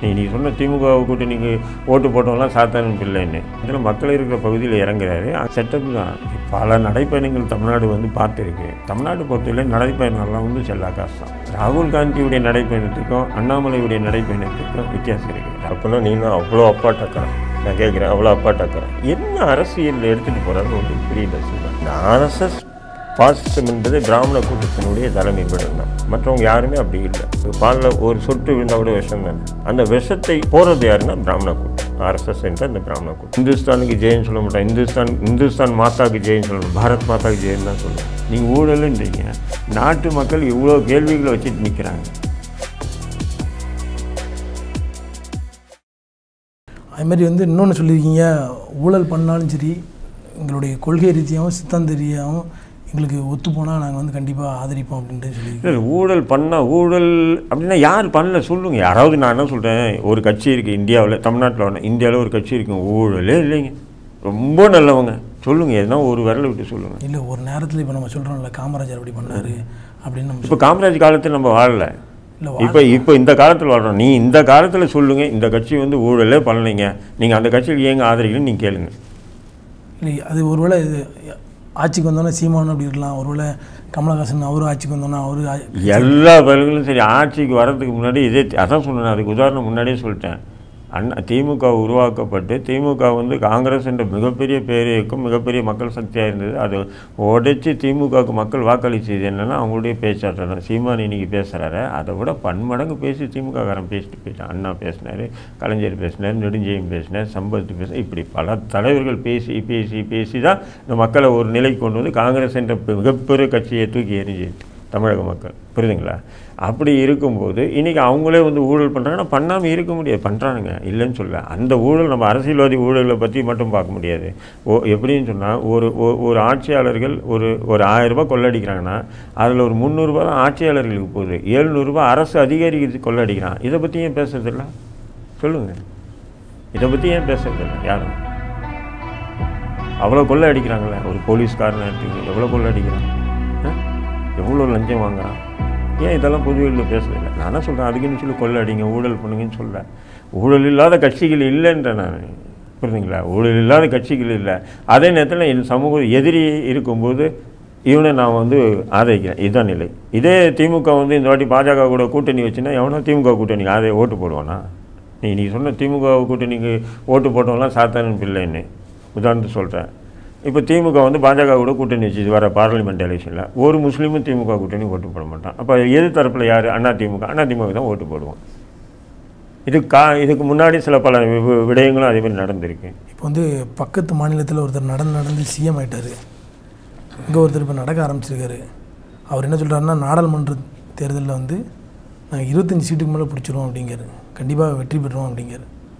You சொன்ன திமுக கூட்டணிக்கு நீங்க ஓட்டு போட்டவங்கலாம் சாதாரண பிள்ளைன்னு. இதெல்லாம் மக்கள் இருக்கிற பகுதியில் இறங்குறாரு. செட்டப் தான். பல நடைபயணங்கள் தமிழ்நாடு வந்து பார்த்திருக்கு. தமிழ்நாடு பொறுத்தவரை நடைபயணம்லாம் வந்து செல்ல காசு. ராகுல் காந்தியுடைய நடைபயணத்துக்கும் அண்ணாமலையுடைய நடைபயணத்துக்கும் வித்தியாசம் இருக்கு. அப்பலாம் நீங்க அவ்வளோ அப்பாட்டக்கறேன். நான் கேக்குறேன் அவ்வளோ அப்பாட்டக்கறேன். என்ன அரசியல் எடுத்துட்டு போறாரு ஒரு பிரீடா சொல்றாங்க. ஆர்எஸ்எஸ் பாசிசம் என்பது பிராமண கூட்டத்தினுடைய தலைமை பீடம். மற்றவங்க யாருமே அப்படி இல்லை. பாலில் ஒரு சொட்டு விழுந்தாவோட விஷம் தான். அந்த விஷத்தை போகிறது யாருன்னா பிராமண கூட்டம். ஆர்எஸ்எஸ் என்ற அந்த பிராமண கூட்டம். இந்துஸ்தானுக்கு ஜெயின்னு சொல்ல மாட்டேன். இந்துஸ்தான் மாதாவுக்கு ஜெயின்னு சொல்லணும். பாரத் மாதாவுக்கு ஜெயின்னு தான் சொல்லணும். நீங்கள் ஊழலுன்றீங்க. நாட்டு மக்கள் இவ்வளோ கேள்விகளை வச்சுட்டு நிற்கிறாங்க. அதுமாதிரி வந்து இன்னொன்று சொல்லியிருக்கீங்க, ஊழல் பண்ணாலும் சரி எங்களுடைய கொள்கை ரீதியாகவும் சித்தாந்த ரீதியாகவும் எங்களுக்கு ஒத்து போனால் நாங்கள் வந்து கண்டிப்பாக ஆதரிப்போம் அப்படின்ட்டு சொல்லி. இல்லை ஊழல் பண்ணால் ஊழல் அப்படின்னா யார் பண்ணல சொல்லுங்கள். யாராவது நான் என்ன சொல்கிறேன், ஒரு கட்சி இருக்குது இந்தியாவில், தமிழ்நாட்டில் ஒன்று இந்தியாவில் ஒரு கட்சி இருக்குங்க ஊழலே இல்லைங்க, ரொம்ப நல்லவங்க சொல்லுங்கள். எதுனா ஒரு விரலை விட்டு சொல்லுங்கள். இல்லை ஒரு நேரத்தில் இப்போ நம்ம சொல்கிறோம்ல காமராஜர் அப்படி பண்ணார் அப்படின்னு. நம்ம இப்போ காமராஜ் காலத்தில் நம்ம வாழலை, இப்போ இந்த காலத்தில் வாழ்கிறோம். நீ இந்த காலத்தில் சொல்லுங்கள் இந்த கட்சி வந்து ஊழலே பண்ணலைங்க, நீங்கள் அந்த கட்சியில் ஏங்க ஆதரிக்கலன்னு நீங்கள் கேளுங்க. இல்லை அது ஒருவேளை இது ஆட்சிக்கு வந்தோன்னா சீமானு அப்படி இருக்கலாம், ஒருவேளை கமலஹாசன் அவரும் ஆட்சிக்கு வந்தோன்னா அவரு எல்லா பயிர்களும் சரி. ஆட்சிக்கு வர்றதுக்கு முன்னாடி இதே அதான் சொன்னேன், அதுக்கு உதாரணம் முன்னாடியே சொல்லிட்டேன். திமுக உருவாக்கப்பட்டு திமுக வந்து காங்கிரஸ் என்ற மிகப்பெரிய பேரியக்கம் மிகப்பெரிய மக்கள் சக்தியாக இருந்தது. அது உடைச்சி திமுகவுக்கு மக்கள் வாக்களிச்சது என்னென்னா அவங்களுடைய பேச்சாற்றல் தான். சீமானு இன்றைக்கி பேசுகிறாரு, அதை விட பன்மடங்கு பேசி திமுககாரன் பேசிட்டு போயிட்டான். அண்ணா பேசினார், கலைஞர் பேசினார், நெடுஞ்செழியன் பேசினார், சம்பத் பேசினார், இப்படி பல தலைவர்கள் பேசி பேசி பேசி தான் இந்த மக்களை ஒரு நிலைக்கு கொண்டு வந்து காங்கிரஸ் என்ற மிகப்பெரிய கட்சியை தூக்கி எறிஞ்சிட்டு தமிழக மக்கள். புரியுதுங்களா? அப்படி இருக்கும்போது இன்றைக்கி அவங்களே வந்து ஊழல் பண்ணுறாங்கன்னா பண்ணாமல் இருக்க முடியாது. பண்ணுறானுங்க இல்லைன்னு சொல்ல. அந்த ஊழல் நம்ம அரசியல்வாதி ஊழலை பற்றி மட்டும் பார்க்க முடியாது. எப்படின்னு சொன்னால் ஒரு ஆட்சியாளர்கள் ஒரு 1000 ரூபா கொள்ளடிக்கிறாங்கன்னா அதில் ஒரு 300 ரூபா தான் ஆட்சியாளர்களுக்கு போகுது, 700 ரூபா அரசு அதிகாரிக்கு கொள்ளடிக்கிறான். இதை பற்றி ஏன் பேசுறதில்ல சொல்லுங்கள்? இதை பற்றி ஏன் பேசுறதில்ல யாரும்? அவ்வளோ கொள்ளை அடிக்கிறாங்களே, ஒரு போலீஸ்காரனை எடுத்துக்கிட்டு எவ்வளோ கொள்ளை அடிக்கிறாங்க, எவ்வளோ லஞ்சம் வாங்குறான். ஏன் இதெல்லாம் பொதுவெளியில் பேசுறதில்லை? நான் என்ன சொல்கிறேன், அதுக்குன்னு சொல்லி கொள்ள அடிங்க ஊழல் பண்ணுங்கன்னு சொல்கிறேன். ஊழல் இல்லாத கட்சிகள் இல்லைன்றேன் நான். புரியுதுங்களா? ஊழல் இல்லாத கட்சிகள் இல்லை. அதே நேரத்தில் என் சமூக எதிரி இருக்கும்போது இவனை நான் வந்து ஆதரிக்கிறேன். இதுதான் நிலை. இதே திமுக வந்து இந்த வாட்டி பாஜக கூட கூட்டணி வச்சுன்னா எவனோ திமுக கூட்டணி அதை ஓட்டு போடுவானா? நீ சொன்ன திமுக கூட்டணிக்கு ஓட்டு போட்டவங்களாம் சாதாரண பிள்ளைன்னு உதாரணத்து சொல்கிறேன். இப்போ திமுக வந்து பாஜக கூட கூட்டணி வச்சு வர பார்லிமெண்ட் எலெக்ஷனில் ஒரு முஸ்லீமும் திமுக கூட்டணி ஓட்டு போட மாட்டான். அப்போ எது தரப்பில் யார்? அண்ணா திமுக தான் ஓட்டு போடுவோம். இதுக்கு முன்னாடி சில பல விடயங்களும் அதே மாதிரி நடந்திருக்கு. இப்போ வந்து பக்கத்து மாநிலத்தில் ஒருத்தர் நடந்து சிஎம் ஆகிட்டார். இங்கே ஒருத்தர் இப்போ நடக்க ஆரம்பிச்சிருக்காரு. அவர் என்ன சொல்கிறாருன்னா, நாடாளுமன்ற தேர்தலில் வந்து நாங்கள் 25 சீட்டுக்கு மேலே பிடிச்சிருவோம் அப்படிங்கிறாரு, கண்டிப்பாக வெற்றி பெறுவோம் அப்படிங்கிறாரு.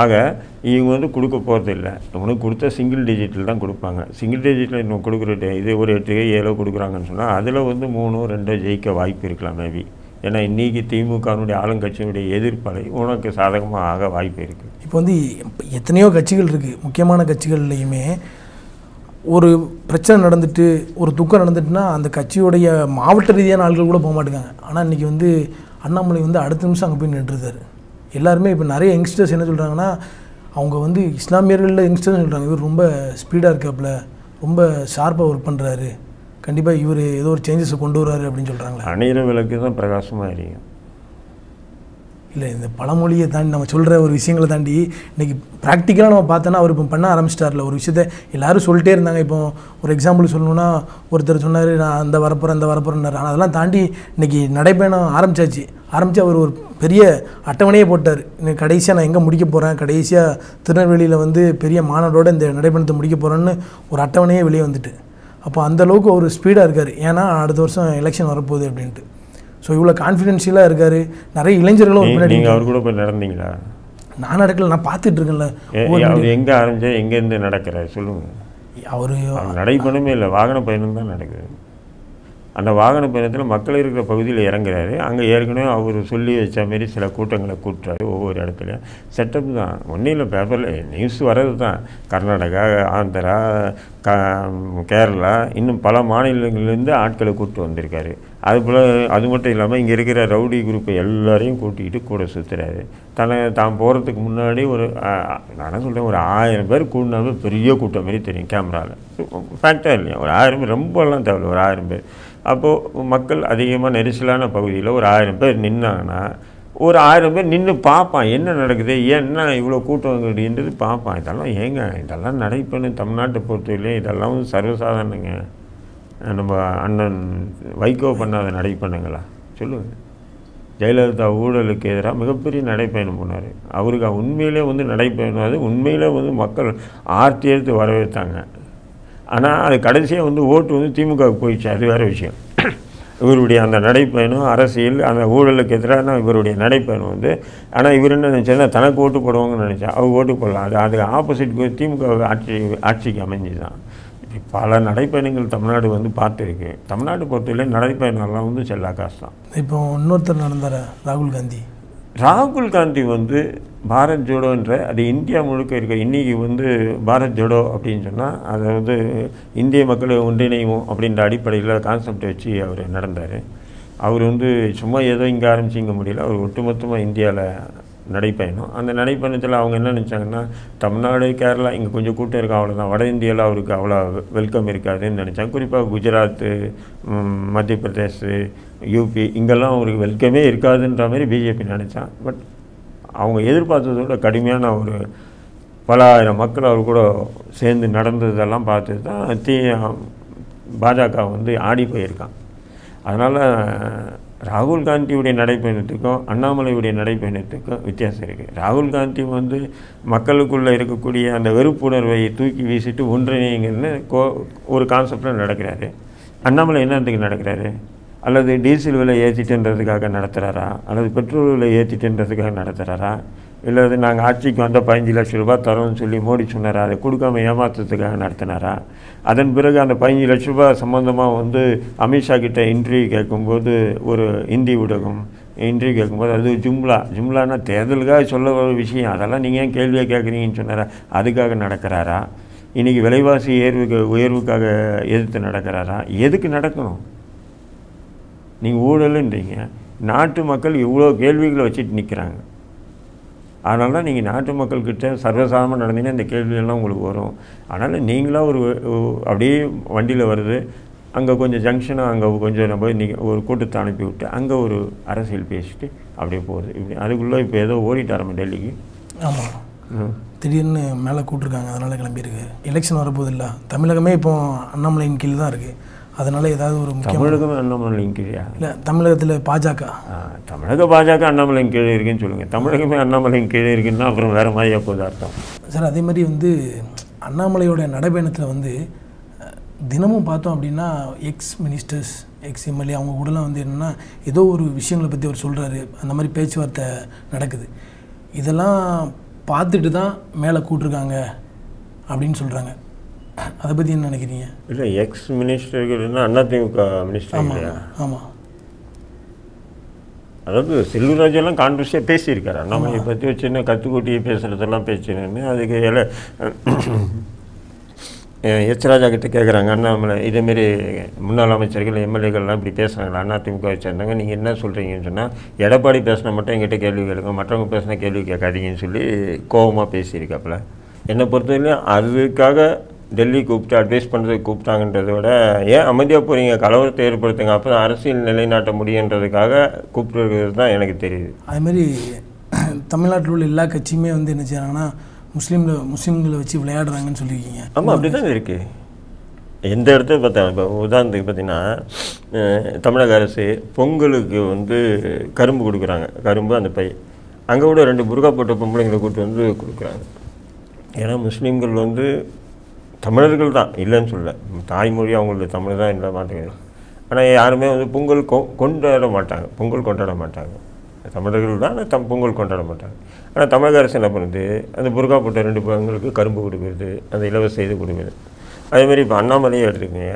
ஆக இவங்க வந்து கொடுக்க போகிறது இல்லை. உனக்கு கொடுத்தா சிங்கிள் டிஜிட்டில் தான் கொடுப்பாங்க. சிங்கிள் டிஜிட்டில் இன்னும் கொடுக்குற இது ஒரு 8-7 கொடுக்குறாங்கன்னு சொன்னால் அதில் வந்து 3-2 ஜெயிக்க வாய்ப்பு இருக்கலாம் மேபி. ஏன்னா இன்றைக்கி திமுகனுடைய ஆளுங்கட்சியினுடைய எதிர்ப்பலை உனக்கு சாதகமாக ஆக வாய்ப்பு இருக்குது. இப்போ வந்து எத்தனையோ கட்சிகள் இருக்குது, முக்கியமான கட்சிகள்லையுமே ஒரு பிரச்சனை நடந்துட்டு ஒரு துக்கம் நடந்துட்டுனா அந்த கட்சியுடைய மாவட்ட ரீதியான ஆள்கள் கூட போக மாட்டேங்காங்க. ஆனால் இன்றைக்கி வந்து அண்ணாமலை வந்து அடுத்த நிமிஷம் அங்கே போய் நின்றுருக்காரு. எல்லாருமே இப்போ நிறைய யங்ஸ்டர்ஸ் என்ன சொல்கிறாங்கன்னா, அவங்க வந்து இஸ்லாமியர்களில் யங்ஸ்டர்ஸ் சொல்கிறாங்க, இவர் ரொம்ப ஸ்பீடாக இருக்காப்புல, ரொம்ப ஷார்ப்பாக ஒர்க் பண்ணுறாரு, கண்டிப்பாக இவர் ஏதோ ஒரு சேஞ்சஸை கொண்டு வர்றாரு அப்படின்னு சொல்கிறாங்களே. அணையிற விளக்கு தான் பிரகாசமாக எரியும். இல்லை இந்த பழமொழியை தாண்டி நம்ம சொல்கிற ஒரு விஷயங்களை தாண்டி இன்றைக்கி ப்ராக்டிக்கலாக நம்ம பார்த்தோன்னா அவர் இப்போ பண்ண ஆரம்பிச்சிட்டார்ல ஒரு விஷயத்த எல்லோரும் சொல்லிட்டே இருந்தாங்க. இப்போ ஒரு எக்ஸாம்பிள் சொல்லணுன்னா ஒருத்தர் சொன்னார், நான் அந்த வரப்போகிறேன் அந்த வரப்போகிறேன்னாரு. ஆனால் அதெல்லாம் தாண்டி இன்றைக்கி நடைபயணம் ஆரம்பித்து அவர் ஒரு பெரிய அட்டவணையை போட்டார். இன்னும் கடைசியாக நான் எங்கே முடிக்க போகிறேன், கடைசியாக திருநெல்வேலியில் வந்து பெரிய மாநாடோடு இந்த நடைபயணத்தை முடிக்க போகிறேன்னு ஒரு அட்டவணையே வெளியே வந்துட்டு. அப்போ அந்தளவுக்கு ஒரு ஸ்பீடாக இருக்கார். ஏன்னா அடுத்த வருஷம் எலெக்ஷன் வரப்போகுது அப்படின்ட்டு. ஸோ இவ்வளோ கான்ஃபிடென்ஷியலாக இருக்கார். நிறைய இளைஞர்களும் அவர் கூட போய் நடந்தீங்களா? நான் நடக்கல, நான் பார்த்துட்டு இருக்கேன்ல. எங்கே ஆரம்பித்தா எங்கேருந்து நடக்கிறார் சொல்லுங்கள். நடைப்பயணமே இல்லை, வாகன பயணம் தான் நடக்குது. அந்த வாகன பயணத்தில் மக்கள் இருக்கிற பகுதியில் இறங்குறாரு. அங்கே ஏற்கனவே அவர் சொல்லி வச்ச மாரி சில கூட்டங்களை கூட்டுறாரு. ஒவ்வொரு இடத்துலையும் செட்டப் தான், ஒன்றும் இல்லை, பேப்பரில் நியூஸ் வர்றது தான். கர்நாடகா, ஆந்திரா, கேரளா, இன்னும் பல மாநிலங்கள்லேருந்து ஆட்களை கூப்பிட்டு வந்திருக்காரு. அதுபோல் அது மட்டும் இல்லாமல் இங்கே இருக்கிற ரவுடி குரூப்பை எல்லாரையும் கூட்டிகிட்டு கூட சுற்றுறாரு. தான் போகிறதுக்கு முன்னாடி ஒரு நான் சொல்கிறேன், ஒரு 1000 பேர் கூட்டினாவே பெரிய கூட்டம் மாரி தெரியும் கேமராவில். ஃபேக்டாக இல்லையா, ஒரு 1000 பேர், ரொம்பலாம் தேவையில்லை, ஒரு 1000 பேர். அப்போது மக்கள் அதிகமாக நெரிசலான பகுதியில் ஒரு 1000 பேர் நின்னாங்கன்னா, ஒரு 1000 பேர் நின்று பார்ப்பான் என்ன நடக்குது, ஏன்னா இவ்வளோ கூட்டம் அப்படின்றது பார்ப்பான். இதெல்லாம் ஏங்க, இதெல்லாம் நடைபெறும் தமிழ்நாட்டை பொறுத்தவரையிலே, இதெல்லாம் சர்வசாதாரணங்க. நம்ம அண்ணன் வைகோ பண்ணாத நடைப்பயணங்களா சொல்லுங்கள். ஜெயலலிதா ஊழலுக்கு எதிராக மிகப்பெரிய நடைப்பயணம் போனார். அவருக்கு உண்மையிலே நடைப்பயணம், அது உண்மையிலே மக்கள் ஆர்த்தி எடுத்து வரவேற்றாங்க. ஆனால் அது கடைசியாக ஓட்டு திமுகவுக்கு போயிடுச்சு, அது வேறு விஷயம். இவருடைய அந்த நடைப்பயணம் அரசியல், அந்த ஊழலுக்கு எதிரான இவருடைய நடைப்பயணம் ஆனால் இவர் என்ன நினச்சா, தனக்கு ஓட்டு போடுவாங்கன்னு நினச்சா, அவர் ஓட்டு போடலாம். அது ஆப்போசிட் திமுக ஆட்சிக்கு அமைஞ்சு தான் பல நடைப்பயணங்கள் தமிழ்நாடு பார்த்துருக்கு. தமிழ்நாடு பொறுத்தவரை நடைப்பயணம்லாம் செல்லா காசு தான். இப்போ இன்னொருத்தர் நடந்தார் ராகுல் காந்தி. ராகுல் காந்தி பாரத் ஜோடோன்ற, அது இந்தியா முழுக்க இருக்க. இன்றைக்கி பாரத் ஜோடோ அப்படின்னு சொன்னால், அதை இந்திய மக்களை ஒன்றிணைவோம் அப்படின்ற அடிப்படையில் கான்செப்டை வச்சு அவர் நடந்தார். அவர் சும்மா ஏதோ இங்கே ஆரம்பித்து இங்கே முடியல, அவர் ஒட்டுமொத்தமாக இந்தியாவில் நடைப்பயணம். அந்த நடைப்பயணத்தில் அவங்க என்ன நினச்சாங்கன்னா, தமிழ்நாடு, கேரளா இங்கே கொஞ்சம் கூட்டம் இருக்கா அவ்வளோதான், வட இந்தியாவில் அவருக்கு அவ்வளோ வெல்கம் இருக்காதுன்னு நினச்சாங்க. குறிப்பாக குஜராத்து, மத்திய பிரதேஷ், யூபி இங்கெல்லாம் அவருக்கு வெல்கமே இருக்காதுன்ற மாதிரி பிஜேபி நினச்சான். பட் அவங்க எதிர்பார்த்ததோட கடுமையான ஒரு பல ஆயிரம் மக்கள் அவர் கூட சேர்ந்து நடந்ததெல்லாம் பார்த்து தான் பாஜக ஆடி போயிருக்கான். அதனால் ராகுல் காந்தியுடைய நடைப்பயணத்துக்கும் அண்ணாமலையுடைய நடைப்பயணத்துக்கும் வித்தியாசம் இருக்குது. ராகுல் காந்தி மக்களுக்குள்ளே இருக்கக்கூடிய அந்த வெறுப்புணர்வை தூக்கி வீசிட்டு ஒன்றிணைங்கன்னு ஒரு கான்செப்டில் நடக்கிறாரு. அண்ணாமலை என்னத்துக்கு நடக்கிறாரு? அல்லது டீசல் விலை ஏற்றிட்டுன்றதுக்காக நடத்துகிறாரா, அல்லது பெட்ரோல் விலை ஏற்றிட்டுன்றதுக்காக நடத்துகிறாரா, இல்லை நாங்கள் ஆட்சிக்கு வந்தால் 15 லட்ச ரூபா தரோன்னு சொல்லி மோடி சொன்னாரா, அதை கொடுக்காமல் ஏமாத்துறதுக்காக நடத்தினாரா? அதன் பிறகு அந்த 15 லட்ச ரூபா சம்மந்தமாக அமித்ஷா கிட்ட இன்டர்வியூ கேட்கும்போது, ஒரு இந்தி ஊடகம் இன்டர்வியூ கேட்கும்போது, அது ஜும்லானா தேர்தலுக்காக சொல்ல ஒரு விஷயம், அதெல்லாம் நீங்கள் ஏன் கேள்வியாக கேட்குறீங்கன்னு சொன்னாரா, அதுக்காக நடக்கிறாரா? இன்றைக்கி விலைவாசி உயர்வுக்காக எதிர்த்து நடக்கிறாரா? எதுக்கு நடக்கணும்? நீங்கள் ஊழலுன்றீங்க, நாட்டு மக்கள் இவ்வளோ கேள்விகளை வச்சுட்டு நிற்கிறாங்க. அதனால தான் நீங்கள் நாட்டு மக்கள்கிட்ட சர்வசாதாரணமாக நடந்தீங்கன்னா இந்த கேள்வியெல்லாம் உங்களுக்கு வரும். அதனால் நீங்களாக ஒரு அப்படியே வண்டியில் வருது, அங்கே கொஞ்சம் ஜங்ஷனாக அங்கே கொஞ்சம் நம்ம நீங்கள் ஒரு கூட்டத்தை அனுப்பி விட்டு அங்கே ஒரு அரசியல் பேசிட்டு அப்படியே போகிறது. இப்படி அதுக்குள்ளே இப்போ ஏதோ ஓடிட்டாரம்மா டெல்லிக்கு. ஆமாம், திடீர்னு மேலே கூப்பிட்டுருக்காங்க, அதனால் கிளம்பியிருக்கு. எலெக்ஷன் வரப்போது இல்லை, தமிழகமே இப்போ அண்ணாமலையின் கீழ் தான் இருக்குது. அதனால ஏதாவது ஒரு தமிழகமே அண்ணாமலையின் கீழே இல்லை, தமிழகத்தில் பாஜக பாஜக அண்ணாமலையின் கீழே இருக்குன்னு சொல்லுங்கள். தமிழகமே அண்ணாமலையின் கீழே இருக்குன்னா அப்புறம் வேறு மாதிரியாக போகுது அர்த்தம் சார். அதே மாதிரி அண்ணாமலையோட நடைபயணத்தில் தினமும் பார்த்தோம் அப்படின்னா, எக்ஸ் மினிஸ்டர்ஸ், எக்ஸ் எம்எல்ஏ அவங்க கூடலாம் என்னென்னா ஏதோ ஒரு விஷயங்களை பற்றி அவர் சொல்கிறாரு, அந்த மாதிரி பேச்சுவார்த்தை நடக்குது. இதெல்லாம் பார்த்துட்டு தான் மேலே கூட்டிருக்காங்க அப்படின்னு சொல்கிறாங்க. அதை பற்றி என்ன நினைக்கிறீங்க? இல்லை, எக்ஸ் மினிஸ்டர்கள்னா அதிமுக மினிஸ்டர் இல்லையா? ஆமாம், அதாவது செல்வராஜெல்லாம் கான்ட்ரவர்சியாக பேசியிருக்காரு அண்ணாமலையை பற்றி. வச்சுன்னா கற்றுக்கூட்டியே பேசுகிறதெல்லாம் பேசினேன்னு அதுக்கு எச் ராஜா கிட்ட கேட்குறாங்க அண்ணாமலை, இதேமாரி முன்னாள் அமைச்சர்கள் எம்எல்ஏக்கள்லாம் இப்படி பேசுகிறாங்களா, அதிமுக சேர்ந்தாங்க, நீங்கள் என்ன சொல்கிறீங்கன்னு சொன்னால், எடப்பாடி பேசினா மட்டும் எங்கிட்ட கேள்வி கேட்கும், மற்றவங்க பேசினா கேள்வி கேட்காதீங்கன்னு சொல்லி கோபமாக பேசியிருக்காப்புல. என்னை பொறுத்தவரையிலும் அதுக்காக டெல்லி கூப்பிட்டு அட்வைஸ் பண்ணுறதுக்கு கூப்பிட்டாங்கன்றத விட, ஏன் அமைதியாக போகிறீங்க, கலவரத்தை ஏற்படுத்துங்க, அப்போ தான் அரசியல் நிலைநாட்ட முடியுன்றதுக்காக கூப்பிட்டுருக்கிறது தான் எனக்கு தெரியுது. அதுமாரி தமிழ்நாட்டில் உள்ள எல்லா கட்சியுமே என்ன செய்யறாங்கன்னா, முஸ்லீம்களை வச்சு விளையாடுறாங்கன்னு சொல்லியிருக்கீங்க. ஆமாம், அப்படி தான் இருக்குது. எந்த இடத்த பார்த்தா, இப்போ உதாரணத்துக்கு பார்த்திங்கன்னா, தமிழக அரசு பொங்கலுக்கு கரும்பு கொடுக்குறாங்க, கரும்பு அந்த பை அங்கே கூட 2 புர்கா போட்ட பொம்பளைங்களை கூப்பிட்டு கொடுக்குறாங்க. ஏன்னா முஸ்லீம்கள் தமிழர்கள் தான் இல்லைன்னு சொல்ல, தாய்மொழி அவங்களுடைய தமிழ் தான் இல்லை மாட்டேங்குது. ஆனால் யாருமே பொங்கல் கொண்டாட மாட்டாங்க, பொங்கல் கொண்டாட மாட்டாங்க. தமிழர்கள் தான், ஆனால் பொங்கல் கொண்டாட மாட்டாங்க. ஆனால் தமிழக அரசு என்ன பண்ணுது, அந்த புர்கா போட்ட 2 பெண்களுக்கு கரும்பு கொடுக்குறது, அந்த இலவச செய்து கொடுக்குறது. அதே மாதிரி இப்போ அண்ணாமலையை எடுத்துருக்கீங்க,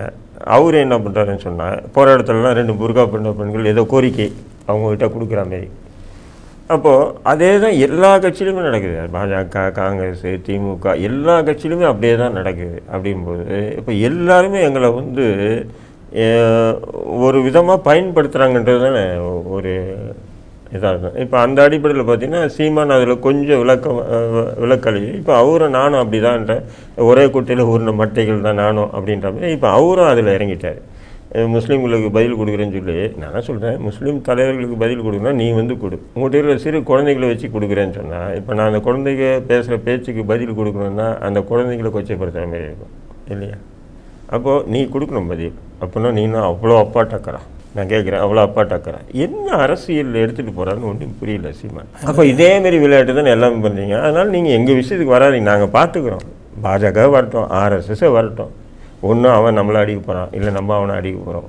அவர் என்ன பண்ணுறாருன்னு சொன்னால் போராட்டத்திலலாம் ரெண்டு புர்கா பண்ண பெண்கள் ஏதோ கோரிக்கை அவங்கக்கிட்ட கொடுக்குற மாரி. அப்போது அதே தான் எல்லா கட்சியிலுமே நடக்குது, பாஜக, காங்கிரஸ், திமுக எல்லா கட்சியிலுமே அப்படியே தான் நடக்குது. அப்படிங்கும்போது இப்போ எல்லாருமே எங்களை வந்து ஒரு விதமாக பயன்படுத்துகிறாங்கன்றது தானே ஒரு இதாக இருக்கும். இப்போ அந்த அடிப்படையில் பார்த்திங்கன்னா சீமான் அதில் கொஞ்சம் விளக்களி, இப்போ அவரும் நானும் அப்படி தான்ன்ற ஒரே குட்டையில் ஊர்ன மட்டைகள் தான் நானும் அப்படின்ற மாதிரி இப்போ அவரும் அதில் இறங்கிட்டார். முஸ்லீம்களுக்கு பதில் கொடுக்குறேன்னு சொல்லி நான் சொல்கிறேன், முஸ்லீம் தலைவர்களுக்கு பதில் கொடுக்குன்னா நீ வந்து கொடு, உங்கள்கிட்ட இருக்கிற சிறு குழந்தைகளை வச்சு கொடுக்குறேன்னு சொன்னால் இப்போ நான் அந்த குழந்தைங்க பேசுகிற பேச்சுக்கு பதில் கொடுக்கணுன்னா அந்த குழந்தைங்களை கொச்சைப்படுத்துகிற மாதிரி இருக்கும் இல்லையா? அப்போது நீ கொடுக்கணும் பதில். அப்படின்னா நீனும் அவ்வளோ அப்பா டக்கறான், நான் கேட்குறேன் அவ்வளோ அப்பா டக்கறான், என்ன அரசியல் எடுத்துகிட்டு போகிறான்னு ஒன்றும் புரியல சீமான். அப்போ இதேமாரி விளையாட்டு தான் எல்லாமே பண்ணுறீங்க. அதனால் நீங்கள் எங்கள் விஷயத்துக்கு வராதிங்க, நாங்கள் பார்த்துக்குறோம். பாஜக வரட்டும், ஆர்எஸ்எஸ்ஸை வரட்டும், ஒன்றும் அவன் நம்மளை அடிக்க போகிறான் இல்லை நம்ம அவனை அடிக்க போகிறோம்.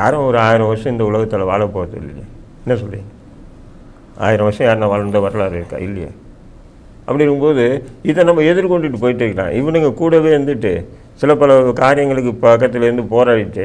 யாரும் ஒரு 1000 வருஷம் இந்த உலகத்தில் வாழ போகிறது இல்லையா? என்ன சொல்கிறீங்க? 1000 வருஷம் யாருன்னா வாழ்ந்த வரலாறு இருக்கா? இல்லையா? அப்படி இருக்கும்போது இதை நம்ம எதிர்கொண்டுட்டு போயிட்டே இருக்கலாம். இவனுங்க கூடவே இருந்துட்டு சில பல காரியங்களுக்கு பக்கத்துலேருந்து போராடிட்டு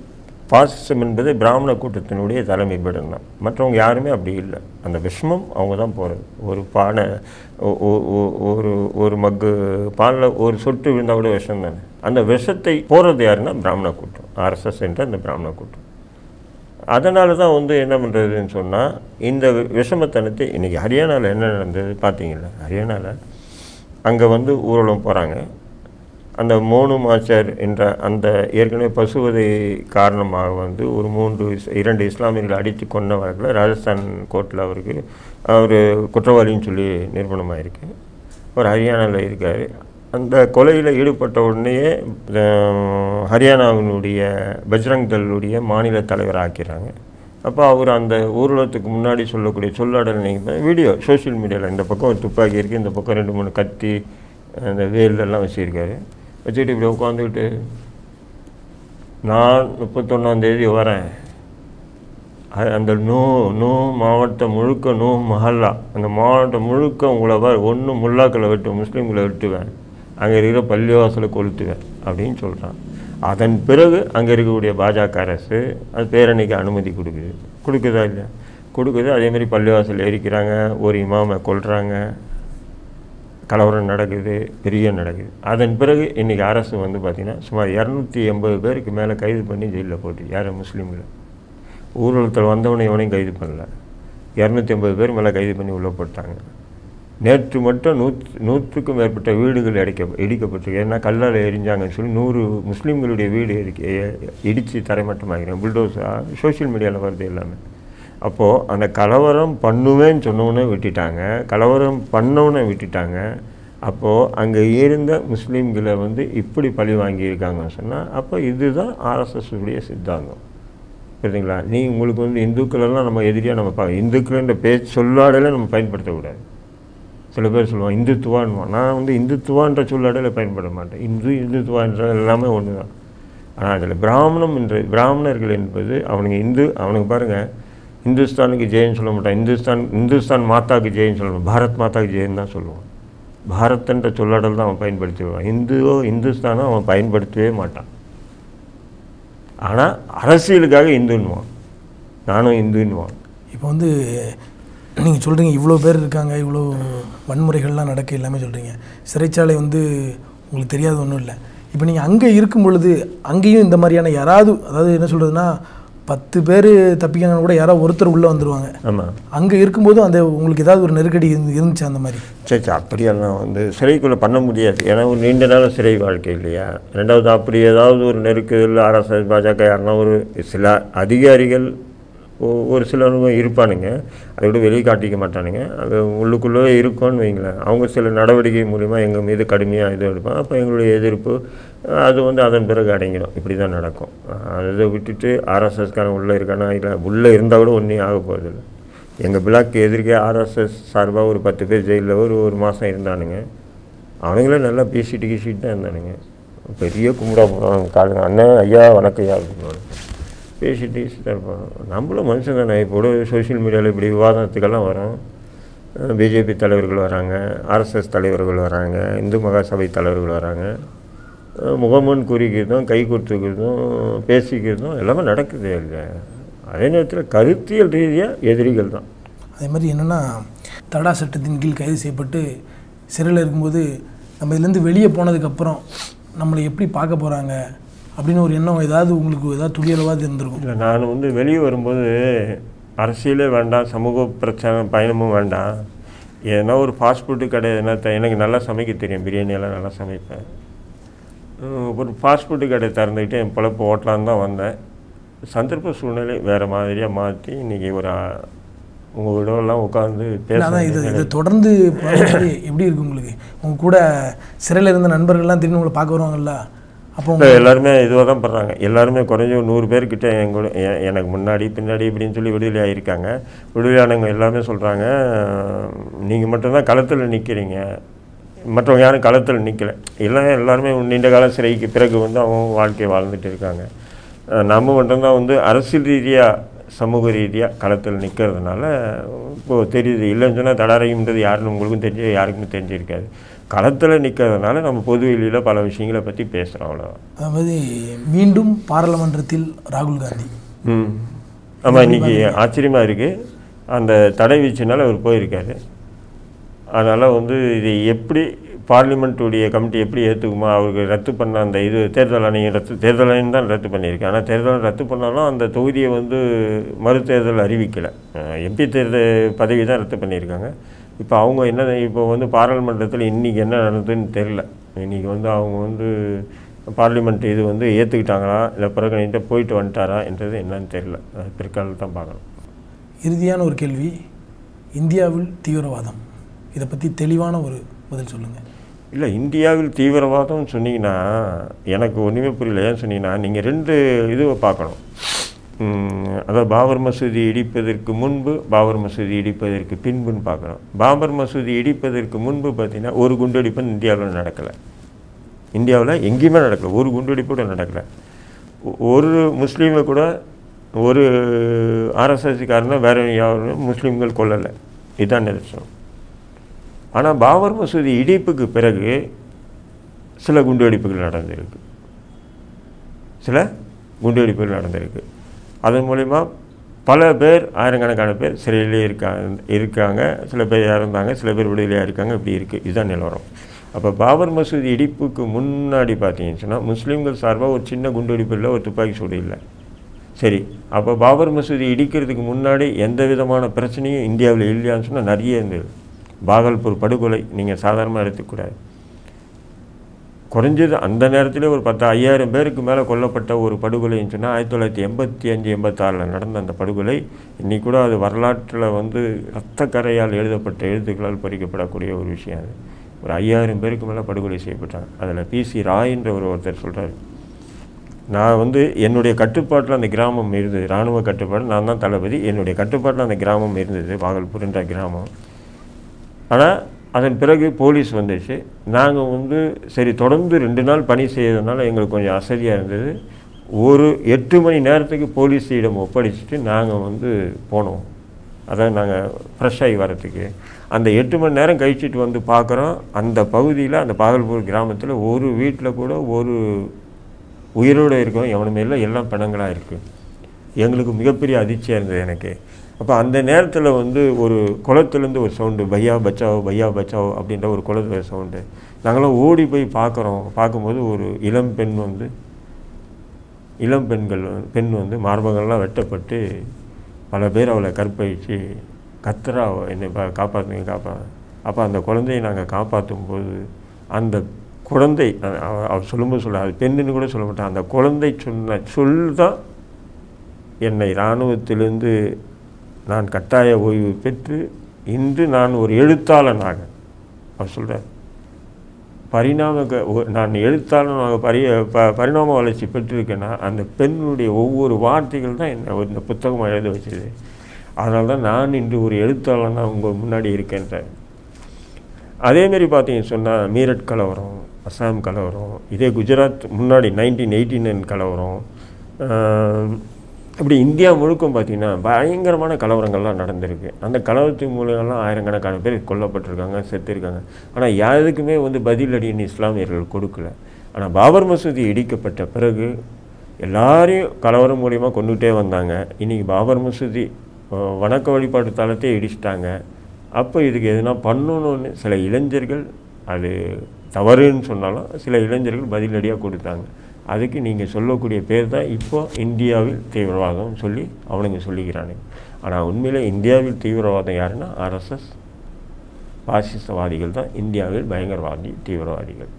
பாசிசம் என்பது பிராமண கூட்டத்தினுடைய தலைமை பீடம் தான், மற்றவங்க யாருமே அப்படி இல்லை. அந்த விஷமம் அவங்க தான் போகிறது. ஒரு பானை ஒரு மக்கு பாலில் ஒரு சொட்டு விழுந்தால் கூட விஷம் தானே. அந்த விஷத்தை போடுறது யாருன்னா பிராமண கூட்டம், ஆர்எஸ்எஸ் என்ற அந்த பிராமண கூட்டம். அதனால தான் வந்து என்ன பண்ணுறதுன்னு சொன்னால் இந்த விஷமத்தனத்தை இன்றைக்கி ஹரியானாவில் என்ன நடந்தது பார்த்தீங்களா? ஹரியானாவில் அங்கே வந்து ஊர்வலம் போகிறாங்க. அந்த மோனு மாச்சர் என்ற அந்த ஏற்கனவே பசுவதை காரணமாக வந்து ஒரு 2 இஸ்லாமியர்களை அடித்து கொண்ட வழக்கில் ராஜஸ்தான் கோர்ட்டில் அவருக்கு அவர் குற்றவாளின்னு சொல்லி நிரூபணமாக இருக்கு. அவர் ஹரியானாவில் இருக்கார். அந்த கொலையில் ஈடுபட்ட உடனே ஹரியானாவினுடைய பஜ்ரங் தளுடைய மாநில தலைவர் ஆக்கிறாங்க. அப்போ அவர் அந்த ஊர்வலத்துக்கு முன்னாடி சொல்லக்கூடிய சொல்லாடல் நீங்கள் வீடியோ சோஷியல் மீடியாவில் இந்த பக்கம் ஒரு துப்பாக்கி இருக்குது, இந்த பக்கம் 2-3 கத்தி அந்த வேலெல்லாம் வச்சுருக்காரு. வச்சுக்கிட்டு இப்படி உட்காந்துக்கிட்டு நான் 31ஆம் தேதி வரேன், அந்த நூ மாவட்டம் முழுக்க, நூ மஹல்லா அந்த மாவட்டம் முழுக்க உங்களை ஒன்று முல்லாக்களை விட்டு முஸ்லீம்களை விட்டுவேன், அங்கே இருக்கிற பள்ளிவாசலை கொளுத்துவேன் அப்படின்னு சொல்கிறான். அதன் பிறகு அங்கே இருக்கக்கூடிய பாஜக அரசு அது பேரணிக்கு அனுமதி கொடுக்குது, கொடுக்குதா இல்லையா? கொடுக்குது. அதேமாதிரி பள்ளிவாசல் எரிக்கிறாங்க, ஒரு இமாமை கொள்கிறாங்க, கலவரம் நடக்குது, பெரிய நடக்குது. அதன் பிறகு இன்றைக்கி அரசு வந்து பார்த்திங்கன்னா சுமார் 280 பேருக்கு மேலே கைது பண்ணி ஜெயிலில் போட்டு, யாரும் முஸ்லீம்களை ஊர்வலத்தில் வந்தவனே எவனையும் கைது பண்ணல, 280 பேர் மேலே கைது பண்ணி உள்ளே போட்டாங்க. நேற்று மட்டும் 100க்கும் மேற்பட்ட வீடுகள் இடிக்கப்பட்டிருக்கு. ஏன்னா கல்லால் எரிஞ்சாங்கன்னு சொல்லி 100 முஸ்லீம்களுடைய வீடு இடித்து தரைமட்டமாகிறேன் புல்டோஸாக சோஷியல் மீடியாவில் வருது எல்லாமே. அப்போது அந்த கலவரம் பண்ணுவேன்னு சொன்னவனே விட்டுட்டாங்க, கலவரம் பண்ணவனே விட்டுட்டாங்க. அப்போது அங்கே இருந்த முஸ்லீம்களை வந்து இப்படி பழி வாங்கியிருக்காங்கன்னு சொன்னால் அப்போ இதுதான் ஆர்எஸ்எஸ்ஸுடைய சித்தாந்தம். புரியுதுங்களா? நீ உங்களுக்கு வந்து இந்துக்களெல்லாம் நம்ம எதிரியாக நம்ம இந்துக்கள்ன்ற சொல்லாடலை நம்ம பயன்படுத்தக்கூடாது. சில பேர் சொல்லுவான் இந்துத்துவான்வான், நான் வந்து இந்துத்துவான்ற சொல்லாடலை பயன்பட மாட்டேன். இந்துத்துவான்றது எல்லாமே ஒன்று தான். ஆனால் அதில் பிராமணர்கள் என்பது அவனுங்க இந்து, அவனுக்கு பாருங்கள் இந்துஸ்தானுக்கு ஜெயின்னு சொல்ல மாட்டான், இந்துஸ்தான் மாதாவுக்கு ஜெயின்னு சொல்லணும், பாரத் மாதாவுக்கு ஜெயின்னு தான் சொல்லுவான். பாரத்ன்ற சொல்லாடல் தான் அவன் பயன்படுத்திடுவான், இந்துவோ இந்துஸ்தானோ அவன் பயன்படுத்தவே மாட்டான். ஆனால் அரசியலுக்காக இந்துன்னுவான், நானும் இந்துன்னுவான். இப்போ வந்து நீங்கள் சொல்கிறீங்க இவ்வளோ பேர் இருக்காங்க, இவ்வளோ வன்முறைகள்லாம் நடக்க எல்லாமே சொல்கிறீங்க, சிறைச்சாலை வந்து உங்களுக்கு தெரியாது ஒன்றும் இல்லை. இப்போ நீங்கள் அங்கே இருக்கும் பொழுது அங்கேயும் இந்த மாதிரியான யாராவது, அதாவது என்ன சொல்கிறதுனா 10 பேர் தப்பிக்காங்கன்னு கூட யாராவது ஒருத்தர் உள்ளே வந்துடுவாங்க. ஆமாம், அங்கே இருக்கும்போது அந்த உங்களுக்கு ஏதாவது ஒரு நெருக்கடி இருந்துச்சு அந்த மாதிரி? சரி சரி, அப்படியெல்லாம் வந்து சிறைக்குள்ளே பண்ண முடியாது, ஏன்னா ஒரு நீண்ட நாள் சிறை வாழ்க்கை இல்லையா. ரெண்டாவது அப்படி ஏதாவது ஒரு நெருக்கடியில் ஆர்எஸ்எஸ் பாஜக யாருன்னா ஒரு சில அதிகாரிகள் ஒரு சிலரும் இருப்பானுங்க, அதை விட வெளியே காட்டிக்க மாட்டானுங்க, அது உள்ளுக்குள்ளே இருக்கும்னு வைங்களேன். அவங்க சில நடவடிக்கை மூலிமா எங்கள் மீது கடுமையாக இது எடுப்பாங்க. அப்போ எங்களுடைய எதிர்ப்பு அது வந்து அதன் பிறகு அடங்கிடும். இப்படி தான் நடக்கும். அதை விட்டுட்டு ஆர்எஸ்எஸ்காரன் உள்ளே இருக்கானா இல்லை உள்ளே இருந்தால் கூட ஒன்றையும் ஆக போகிறதில்லை. எங்கள் பிளாக் எதிர்க்கே ஆர்எஸ்எஸ் சார்பாக ஒரு 10 பேர் ஜெயிலில் ஒரு மாதம் இருந்தானுங்க. அவங்களே நல்லா பேசிட்டு கீசிட்டு தான் இருந்தானுங்க. பெரிய கும்பிடா போகிறாங்க, காலுங்க அண்ணன் ஐயா வணக்கையா அப்படின்னு பேசிட்டு கீசிட்டு தான் இருப்பாங்க. நம்மளும் மனுஷன் தானே. இப்போது சோஷியல் மீடியாவில் இப்படி விவாதத்துக்கெல்லாம் வரோம். பிஜேபி தலைவர்கள் வராங்க, ஆர்எஸ்எஸ் தலைவர்கள் வராங்க, இந்து மகாசபை தலைவர்கள் வராங்க. முகமன் குறிக்கிறதும் கை கொடுத்துக்கிறதும் பேசிக்கிறதும் எல்லாமே நடக்குது. இல்லை அதே நேரத்தில் கருத்தியல் ரீதியாக எதிரிகள் தான். அதே மாதிரி என்னென்னா, தடா சட்டத்தின் கீழ் கைது செய்யப்பட்டு சிறையில் இருக்கும்போது நம்ம இதுலேருந்து வெளியே போனதுக்கப்புறம் நம்மளை எப்படி பார்க்க போகிறாங்க அப்படின்னு ஒரு எண்ணம் ஏதாவது உங்களுக்கு ஏதாவது துளியளவாக இருந்திருக்கும்? இல்லை, நான் வெளியே வரும்போது அரசியலே வேண்டாம், சமூக பிரச்சனை பயணமும் வேண்டாம். ஏன்னா ஒரு ஃபாஸ்ட்ஃபுட்டு கடைனா எனக்கு நல்லா சமைக்க தெரியும், பிரியாணியெல்லாம் நல்லா சமைப்பேன். ஒரு ஃபாஸ்ட்ஃபுட்டு கடையை திறந்துக்கிட்டு என் பழப்பு ஓட்டலான்னு தான் வந்தேன். சந்தர்ப்ப சூழ்நிலை வேறு மாதிரியாக மாற்றி இன்றைக்கி ஒரு உங்கள் விடவெல்லாம் உட்காந்து பேசலாம். இது இது தொடர்ந்து எப்படி இருக்குது உங்களுக்கு? உங்கள் கூட சிறையில் இருந்த நண்பர்கள்லாம் திரும்பி உங்களை பார்க்க வருவாங்கள்ல? அப்போ எல்லாருமே இதுவாக தான் பண்ணுறாங்க. எல்லாருமே குறைஞ்சி 100 பேர்கிட்ட எங்கூட எனக்கு முன்னாடி பின்னாடி இப்படின்னு சொல்லி விடுதலையாக இருக்காங்க. விடுதலையானவங்க எல்லாமே சொல்கிறாங்க, நீங்கள் மட்டும்தான் களத்தில் நிற்கிறீங்க, மற்றவங்க யாரும் களத்தில் நிற்கலை. எல்லாருமே நீண்ட காலம் சிறைக்கு பிறகு அவங்க வாழ்க்கையை வாழ்ந்துட்டு இருக்காங்க. நம்ம மட்டும்தான் அரசியல் ரீதியாக சமூக ரீதியாக களத்தில் நிற்கிறதுனால இப்போது தெரியுது. இல்லைன்னு சொன்னால் தடாரையும்ன்றது யாருன்னு உங்களுக்கும் தெரிஞ்சு யாருக்குமே தெரிஞ்சிருக்காது. களத்தில் நிற்கிறதுனால நம்ம பொதுவெளியில் பல விஷயங்களை பற்றி பேசுகிறோம், அவ்வளோதான். அதாவது மீண்டும் பாராளுமன்றத்தில் ராகுல் காந்தி. ஆமாம், இன்றைக்கி ஆச்சரியமாக இருக்குது. அந்த தடை வீச்சுனால அவர் போயிருக்காரு. அதனால் இது எப்படி பார்லிமெண்ட்டுடைய கமிட்டி எப்படி ஏற்றுக்குமா? அவருக்கு ரத்து பண்ண அந்த இது தேர்தல் ஆணையம் தேர்தல் ஆணையம் தான் ரத்து பண்ணியிருக்கு. ஆனால் தேர்தல் ரத்து பண்ணாலும் அந்த தொகுதியை மறுதேர்தல் அறிவிக்கலை. எம்பி தேர்தல் பதவி தான் ரத்து பண்ணியிருக்காங்க. இப்போ அவங்க என்ன இப்போ பாராளுமன்றத்தில் இன்றைக்கி என்ன நடந்ததுன்னு தெரில. இன்றைக்கி அவங்க பார்லிமெண்ட் இது ஏற்றுக்கிட்டாங்களா இல்லை பிறகு போயிட்டு வந்துட்டாரா என்றது என்னன்னு தெரில. பிற்காலத்தில் தான் பார்க்கலாம். இறுதியான ஒரு கேள்வி, இந்தியாவில் தீவிரவாதம் இதை பற்றி தெளிவான ஒரு பதில் சொல்லுங்கள். இல்லை, இந்தியாவில் தீவிரவாதம்னு சொன்னீங்கன்னா எனக்கு ஒன்றுமே புரியல. ஏன்னு சொன்னீங்கன்னா நீங்கள் 2 இதுவை பார்க்கணும். அதாவது பாபர் மசூதி இடிப்பதற்கு முன்பு, பாபர் மசூதி இடிப்பதற்கு பின்புன்னு பார்க்கணும். பாபர் மசூதி இடிப்பதற்கு முன்பு பார்த்திங்கன்னா ஒரு குண்டுவெடிப்புன்னு இந்தியாவில் நடக்கலை. இந்தியாவில் எங்கேயுமே நடக்கலை, ஒரு குண்டுவெடிப்பு கூட நடக்கலை. ஒரு முஸ்லீமை கூட ஒரு ஆர்எஸ்எஸ்காரனா வேறு யாரும் முஸ்லீம்கள் கொள்ளலை. இதுதான் நிதர்சனம். ஆனால் பாபர் மசூதி இடிப்புக்கு பிறகு சில குண்டுவெடிப்புகள் நடந்திருக்கு, அதன் மூலிமா பல பேர், ஆயிரக்கணக்கான பேர் சிறையிலே இருக்காங்க, சில பேர் இறந்தாங்க, சில பேர் விடுதலையாக இருக்காங்க. இப்படி இருக்குது. இதுதான் நிலவரம். அப்போ பாபர் மசூதி இடிப்புக்கு முன்னாடி பார்த்தீங்கன்னு சொன்னால் முஸ்லீம்கள் சார்பாக ஒரு சின்ன குண்டுவெடிப்பு இல்லை, ஒரு துப்பாக்கி சூடு இல்லை. சரி, அப்போ பாபர் மசூதி இடிக்கிறதுக்கு முன்னாடி எந்த விதமான பிரச்சனையும் இந்தியாவில் இல்லையான்னு சொன்னால் நிறைய இருந்தது. பாகல்பூர் படுகொலை நீங்கள் சாதாரணமாக எடுத்துக்கூடாது. குறைஞ்சது அந்த நேரத்திலே ஒரு 10,000 பேருக்கு மேலே கொல்லப்பட்ட ஒரு படுகொலைன்னு சொன்னால் 1985-86 நடந்த அந்த படுகொலை இன்றைக்கி கூட அது வரலாற்றில் இரத்தக்கரையால் எழுதப்பட்ட எழுத்துக்களால் பொறிக்கப்படக்கூடிய ஒரு விஷயம். அது ஒரு 5,000 பேருக்கு மேலே படுகொலை செய்யப்பட்டாங்க. அதில் PC ராய் என்ற ஒருத்தர் சொல்கிறார், நான் என்னுடைய கட்டுப்பாட்டில் அந்த கிராமம் இருந்தது, இராணுவ கட்டுப்பாடு, நான் தான் தளபதி, என்னுடைய கட்டுப்பாட்டில் அந்த கிராமம் இருந்தது, பாகல்பூர் என்ற கிராமம். ஆனால் அதன் பிறகு போலீஸ் வந்துச்சு. நாங்கள் சரி தொடர்ந்து 2 நாள் பணி செய்யறதுனால எங்களுக்கு கொஞ்சம் அசதியாக இருந்தது. ஒரு 8 மணி நேரத்துக்கு போலீஸிடம் ஒப்படைச்சிட்டு நாங்கள் போனோம். அதான் நாங்கள் ஃப்ரெஷ் ஆகி வரத்துக்கு அந்த 8 மணி நேரம் கழிச்சிட்டு பார்க்குறோம். அந்த பகுதியில், அந்த பாகல்பூர் கிராமத்தில் ஒரு வீட்டில் கூட ஒரு உயிரோடு இருக்கும் எவனுமே இல்லை, எல்லாம் பிணங்களாக இருக்குது. எங்களுக்கு மிகப்பெரிய அதிர்ச்சியாக இருந்தது எனக்கு. அப்போ அந்த நேரத்தில் ஒரு குளத்துலேருந்து ஒரு சவுண்டு, பையா பச்சாவோ பையா பச்சாவோ அப்படின்ற ஒரு குளத்துல சவுண்டு. நாங்களாம் ஓடி போய் பார்க்கும்போது ஒரு இளம் பெண் மார்பகங்கள்லாம் வெட்டப்பட்டு பல பேர் அவளை கற்பழித்து கத்துறா, என்னை காப்பாற்றுங்க அப்போ அந்த குழந்தையை நாங்கள் காப்பாற்றும் போது அந்த குழந்தை அவள் சொல்லும்போது சொல்ல, அது பெண்ணுன்னு கூட சொல்ல மாட்டான், அந்த குழந்தை சொன்ன சொல் தான் என்னை இராணுவத்திலேருந்து நான் கட்டாய ஓய்வு பெற்று இன்று நான் ஒரு எழுத்தாளனாக, அவர் சொல்கிறார், நான் எழுத்தாளனாக பரிணாம வளர்ச்சி பெற்றிருக்கேன்னா அந்த பெண்ணுடைய ஒவ்வொரு வார்த்தைகள் தான் என்னை இந்த புத்தகமாக எழுத வச்சது. அதனால தான் நான் இன்று ஒரு எழுத்தாளனாக உங்கள் முன்னாடி இருக்கின்றேன். அதேமாரி பார்த்தீங்கன்னு சொன்னால் மீரட் கலவரம், அஸ்ஸாம் கலவரம், இதே குஜராத் முன்னாடி 1989 கலவரம், இப்படி இந்தியா முழுக்கும் பார்த்திங்கன்னா பயங்கரமான கலவரங்கள்லாம் நடந்திருக்கு. அந்த கலவரத்தின் மூலம்லாம் ஆயிரக்கணக்கான பேர் கொல்லப்பட்டிருக்காங்க, செத்துருக்காங்க. ஆனால் யாருக்குமே பதிலடின்னு இஸ்லாமியர்கள் கொடுக்கல. ஆனால் பாபர் மசூதி இடிக்கப்பட்ட பிறகு எல்லாரையும் கலவரம் மூலயமா கொண்டுகிட்டே வந்தாங்க. இன்றைக்கி பாபர் மசூதி வணக்க வழிபாட்டு தளத்தையே இடிச்சிட்டாங்க. அப்போ இதுக்கு எதுனா பண்ணணும்னு சில இளைஞர்கள், அது தவறுன்னு சொன்னாலும் சில இளைஞர்கள் பதிலடியாக கொடுத்தாங்க. அதுக்கு நீங்கள் சொல்லக்கூடிய பேர் தான் இப்போது இந்தியாவில் தீவிரவாதம் சொல்லி அவனுங்க சொல்லிக்கிறானுங்க. ஆனால் உண்மையில் இந்தியாவில் தீவிரவாதம் யாருன்னா ஆர்எஸ்எஸ் பாசிசவாதிகள் தான். இந்தியாவில் பயங்கரவாதி தீவிரவாதிகள்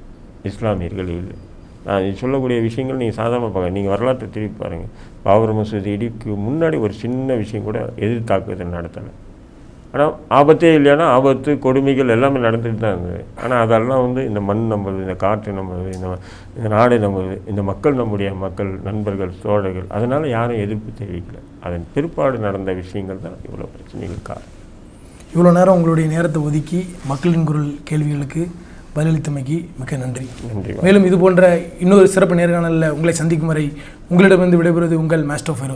இஸ்லாமியர்கள் இல்லை. நான் சொல்லக்கூடிய விஷயங்கள் நீங்கள் சாதாரணமாக பார்க்க, நீங்கள் வரலாற்றை திருப்பி பாருங்கள். பாபர் மசூதி இடிக்கு முன்னாடி ஒரு சின்ன விஷயம் கூட எதிர்த்தாக்குதல் நடத்தலை. ஆனால் ஆபத்தே இல்லைன்னா ஆபத்து கொடுமைகள் எல்லாமே நடந்துட்டு தான் இருந்தது. ஆனால் அதெல்லாம் இந்த மண் நம்புது, இந்த காற்று நம்புது, இந்த நாடு நம்புது, இந்த மக்கள், நம்முடைய மக்கள், நண்பர்கள், தோழர்கள், அதனால் யாரும் எதிர்ப்பு தெரிவிக்கலை. அதன் பிற்பாடு நடந்த விஷயங்கள் தான் இவ்வளோ பிரச்சனைகள் காரணம். இவ்வளோ நேரம் உங்களுடைய நேரத்தை ஒதுக்கி மக்களின் குரல் கேள்விகளுக்கு பதிலளித்தமைக்கு மிக்க நன்றி. மேலும் இது போன்ற இன்னொரு சிறப்பு நேர்காணலில் உங்களை சந்திக்கும் வரை உங்களிடமிருந்து விடைபெறுவது உங்கள் மாஸ்டர் ஃபைரோ.